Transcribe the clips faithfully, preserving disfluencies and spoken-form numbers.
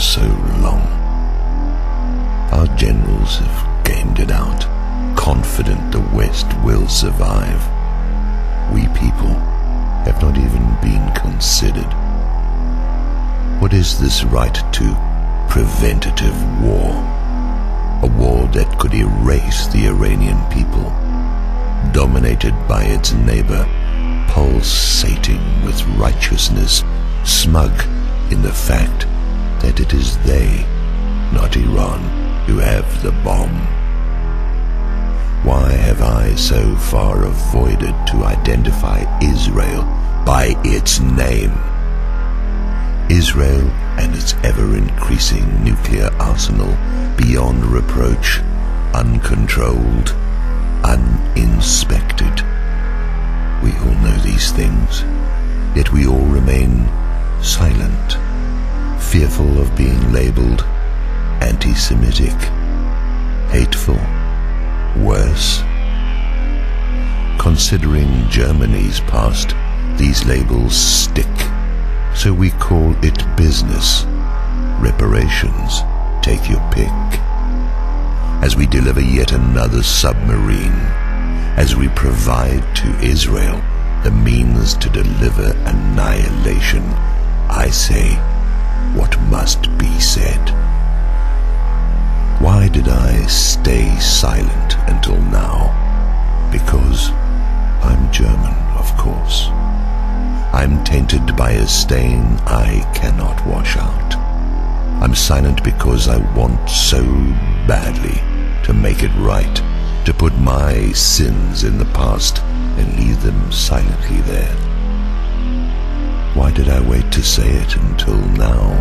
so long. Our generals have gamed it out, confident the West will survive. We people have not even been considered. What is this right to preventative war? A war that could erase the Iranian people, dominated by its neighbor, pulsating with righteousness, smug in the fact that it is they, not Iran, who have the bomb. Why have I so far avoided to identify Israel by its name? Israel and its ever-increasing nuclear arsenal, beyond reproach, uncontrolled, uninspected. We all know these things, yet we all remain silent, fearful of being labeled anti-Semitic, hateful, worse. Considering Germany's past, these labels stick, so we call it business, reparations, take your pick. As we deliver yet another submarine, as we provide to Israel the means to deliver annihilation, I say, what must be said. Why did I stay silent until now? Because I'm German, of course. I'm tainted by a stain I cannot wash out. I'm silent because I want so badly to make it right, to put my sins in the past and leave them silently there. Why did I wait to say it until now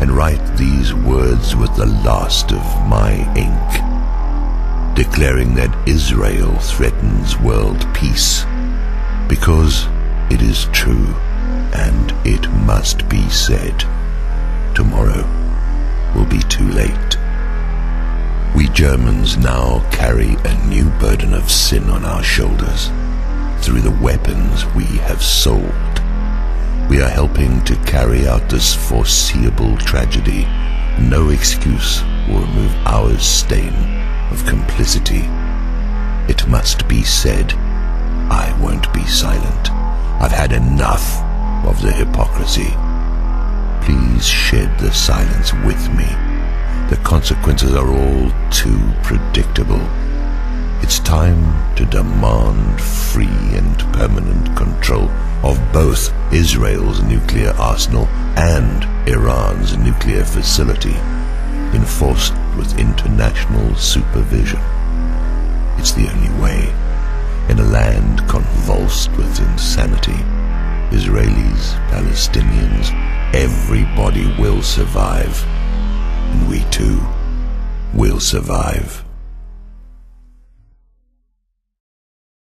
and write these words with the last of my ink, declaring that Israel threatens world peace? Because it is true, and it must be said. Tomorrow will be too late. We Germans now carry a new burden of sin on our shoulders through the weapons we have sold. We are helping to carry out this foreseeable tragedy. No excuse will remove our stain of complicity. It must be said. I won't be silent. I've had enough of the hypocrisy. Please shed the silence with me. The consequences are all too predictable. It's time to demand free and permanent control of both Israel's nuclear arsenal and Iran's nuclear facility, enforced with international supervision. It's the only way. In a land convulsed with insanity, Israelis, Palestinians, everybody will survive, and we too will survive.